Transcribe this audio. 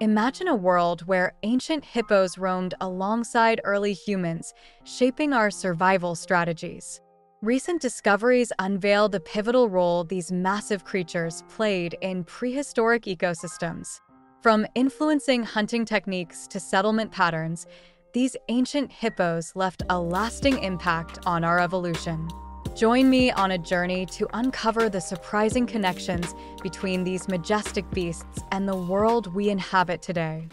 Imagine a world where ancient hippos roamed alongside early humans, shaping our survival strategies. Recent discoveries unveil the pivotal role these massive creatures played in prehistoric ecosystems. From influencing hunting techniques to settlement patterns, these ancient hippos left a lasting impact on our evolution. Join me on a journey to uncover the surprising connections between these majestic beasts and the world we inhabit today.